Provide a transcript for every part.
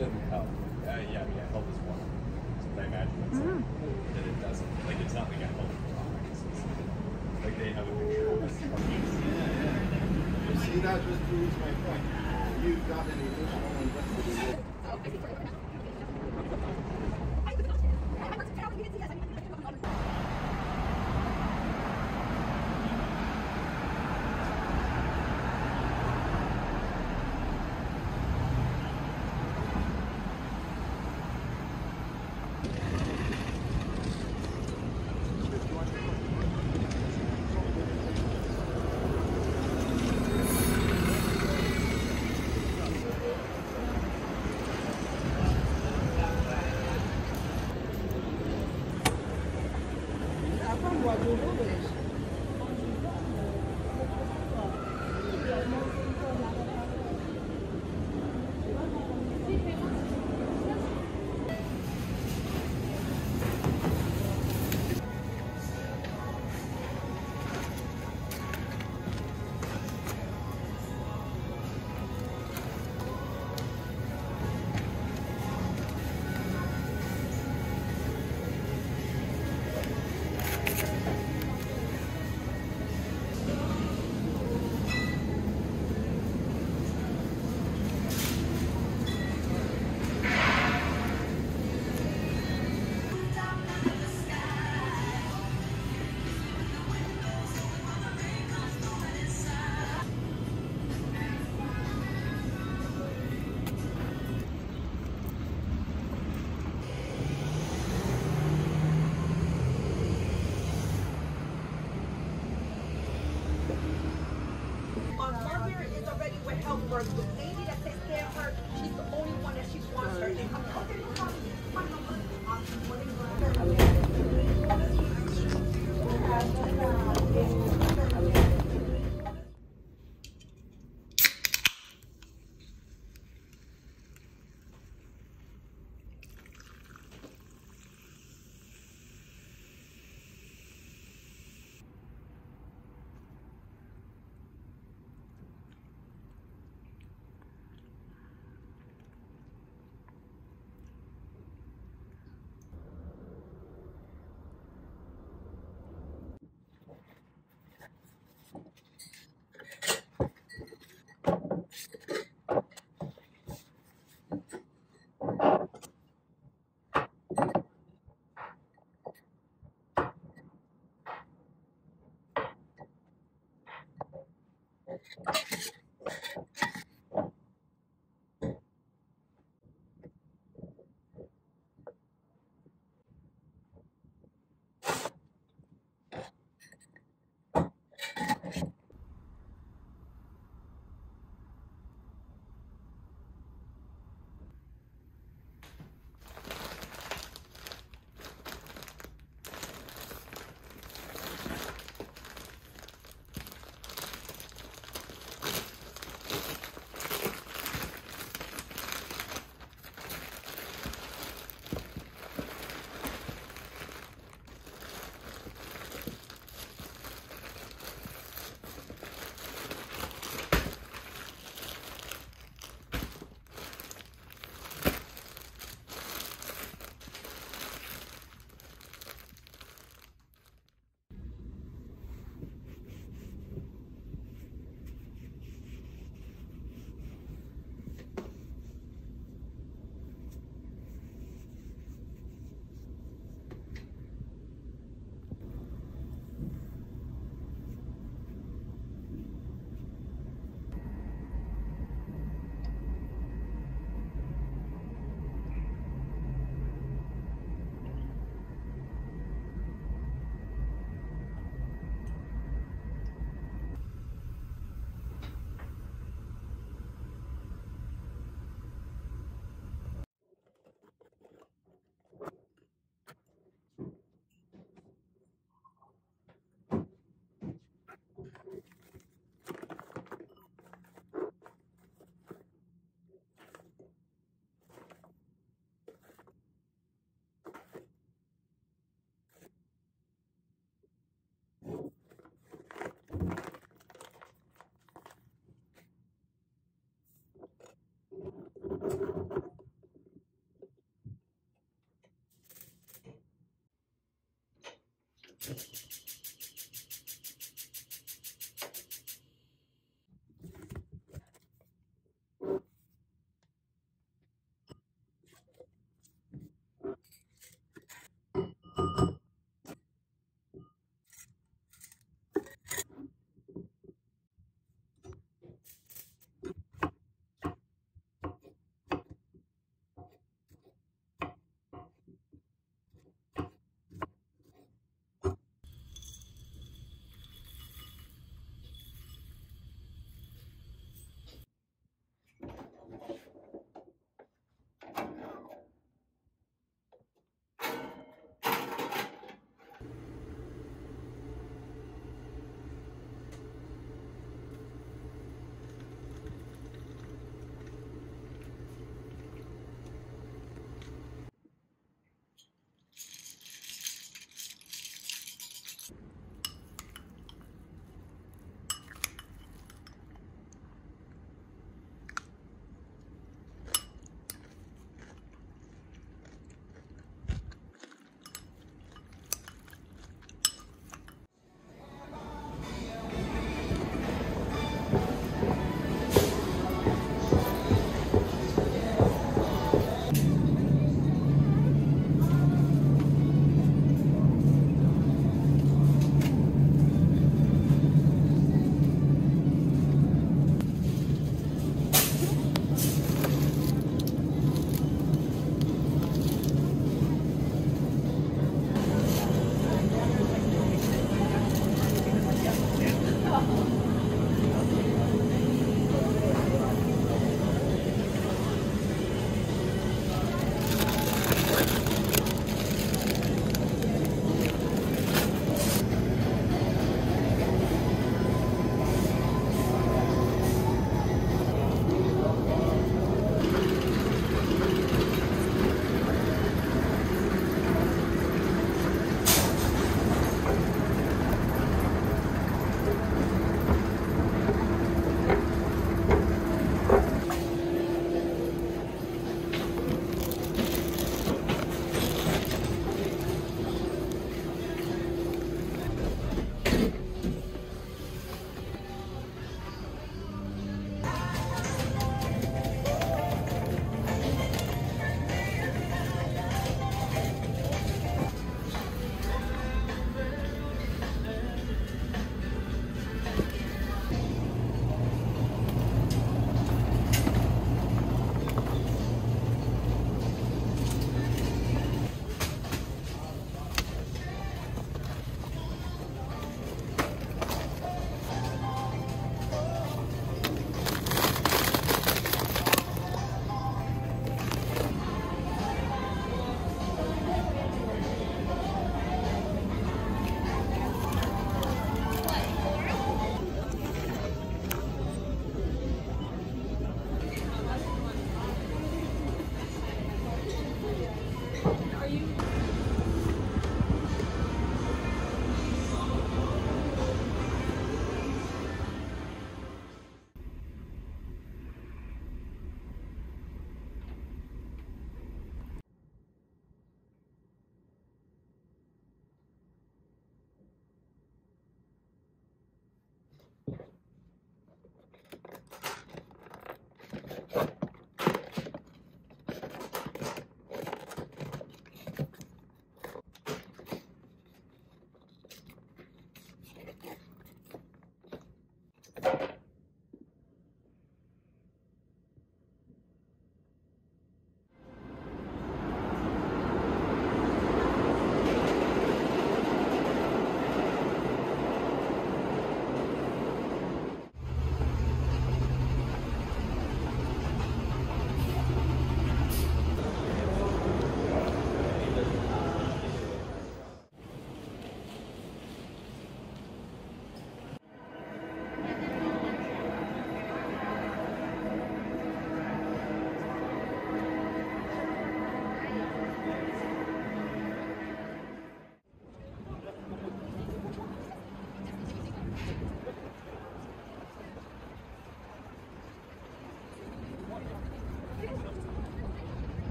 Yeah, I mean, I held this one. So I imagine it's like, that it doesn't. Like, it's not like I held the topic. It's like they have a picture of us. Yeah. See, that just proves my point. You've got an additional investigation.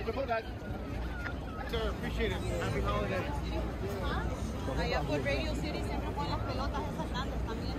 Wonderful, guys. Sir, appreciate it. Happy holiday. Allá por Radio City siempre ponen las pelotas esas grandes también.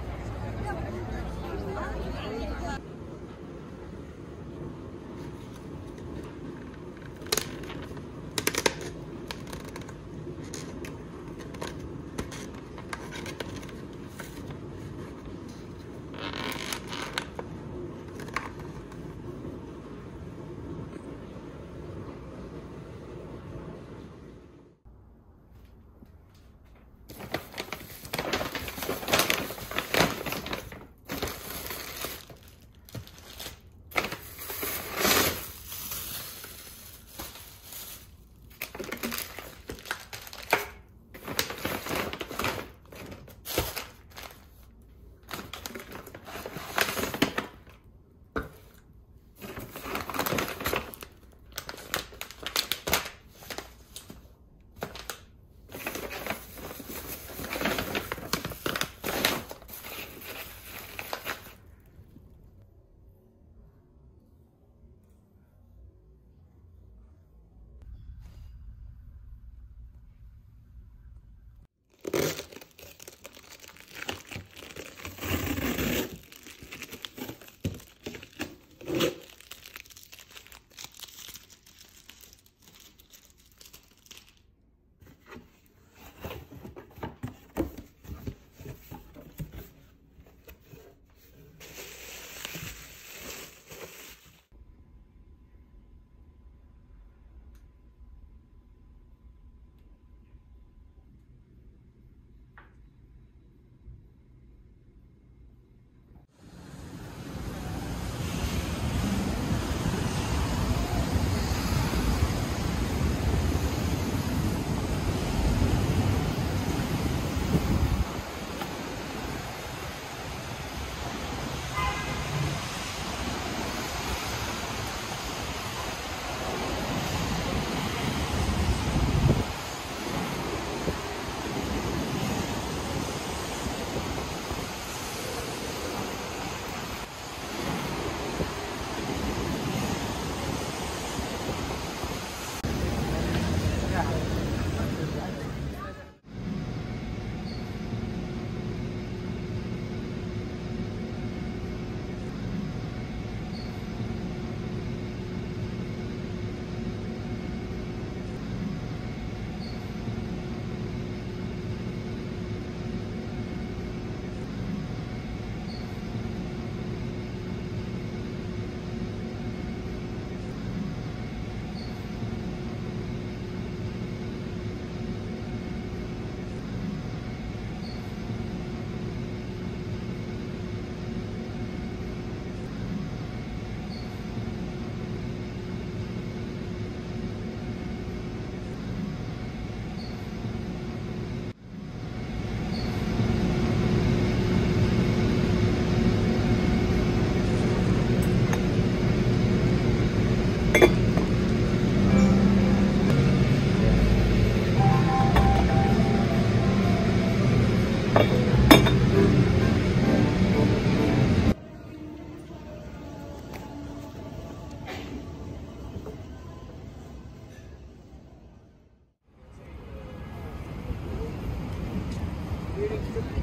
Thank you.